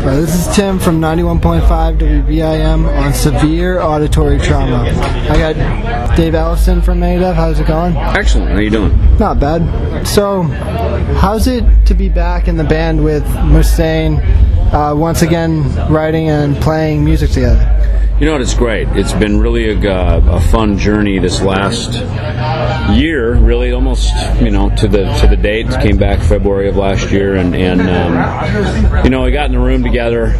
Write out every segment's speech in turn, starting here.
This is Tim from 91.5 WBIM on Severe Auditory Trauma. I got Dave Ellefson from Megadeth. How's it going? Excellent. How you doing? Not bad. So, how's it to be back in the band with Mustaine, once again writing and playing music together? You know what, it's great. It's been really a fun journey this last year, really, almost, you know, to the date. Came back February of last year, and you know, we got in the room together.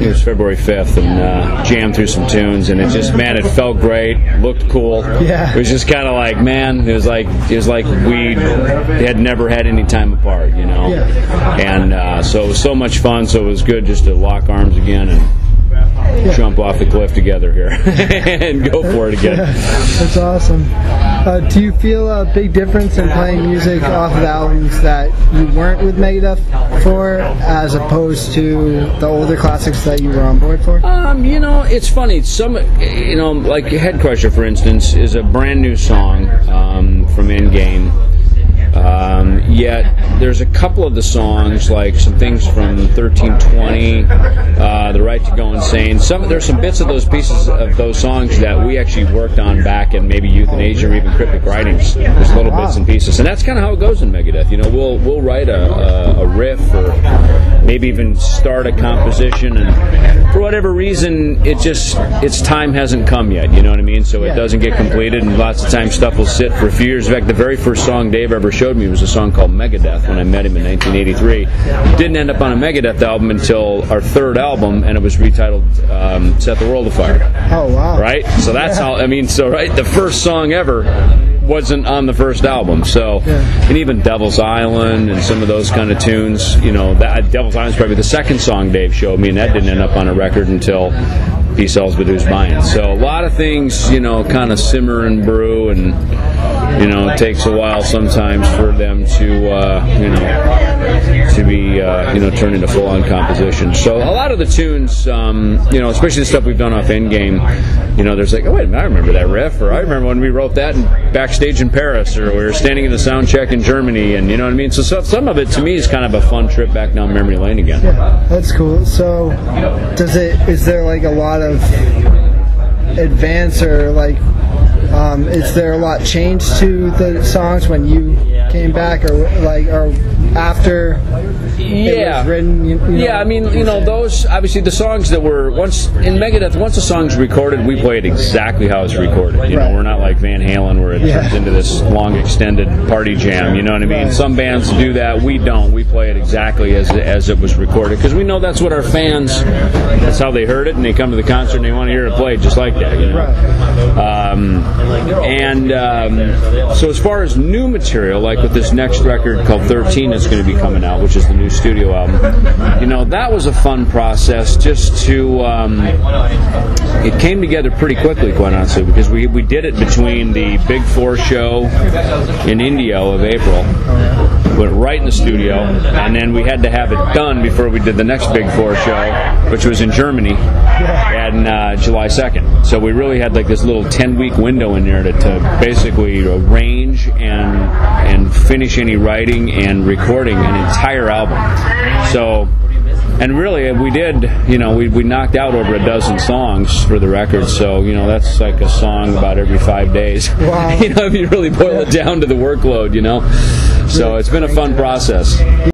It was February 5th, and jammed through some tunes, and it just, man, it felt great, looked cool. Yeah. It was just kind of like, man, it was like we had never had any time apart, you know. Yeah. And so it was so much fun. So it was good just to lock arms again and jump off the cliff together here and go for it again. Yeah, that's awesome. Do you feel a big difference in playing music off of albums that you weren't with Megadeth before, as opposed to the older classics that you were on board for? You know, it's funny. Some, you know, like Head Crusher, for instance, is a brand new song from Endgame. Yet there's a couple of the songs, like some things from 1320, The Right to Go Insane. There's some bits of those pieces of those songs that we actually worked on back in maybe In Asia or even Cryptic Writings. There's little bits and pieces, and that's kind of how it goes in Megadeth. You know, we'll write a riff or maybe even start a composition, and for whatever reason, it just its time hasn't come yet. You know what I mean? So it doesn't get completed, and lots of times stuff will sit for a few years. In fact, the very first song Dave ever showed me was a song called Megadeth when I met him in 1983. Didn't end up on a Megadeth album until our third album, and it was retitled Set the World Afire. Oh, wow. Right? So that's how, I mean, so, right, the first song ever wasn't on the first album. So, and even Devil's Island and some of those kind of tunes, you know, that Devil's Island's probably the second song Dave showed me, and that didn't end up on a record until P. Sells with Who's Buying. So a lot of things, you know, kind of simmer and brew, and you know, it takes a while sometimes for them to, you know, to be, you know, turned into full-on composition. So a lot of the tunes, you know, especially the stuff we've done off Endgame, you know, there's like, oh, wait a minute, I remember that riff, or I remember when we wrote that backstage in Paris, or we were standing in the sound check in Germany, and you know what I mean? So some of it, to me, is kind of a fun trip back down memory lane again. Yeah, that's cool. So is there like a lot of advance, or like, is there a lot changed to the songs when you came back, or like, or after it was written? You know, I mean, you know, those, obviously the songs that were once in Megadeth, once a song's recorded, we play it exactly how it's recorded. You know, we're not like Van Halen where it turns into this long extended party jam. You know what I mean? Right. Some bands do that. We don't. We play it exactly as it was recorded, because we know that's what our fans, that's how they heard it, and they come to the concert and they want to hear it played just like that. You know. Right. So as far as new material, like with this next record called 13 that's going to be coming out, which is the new studio album, you know, that was a fun process just to, it came together pretty quickly, quite honestly, because we did it between the Big Four show in India of April, went right in the studio, and then we had to have it done before we did the next Big Four show, which was in Germany, and July 2nd. So we really had like this little 10-week window in there to basically arrange and finish any writing and recording an entire album. So, and really we did, you know, we knocked out over a dozen songs for the record, so you know, that's like a song about every 5 days. Wow. You know, if you really boil it down to the workload, you know. So it's been a fun process.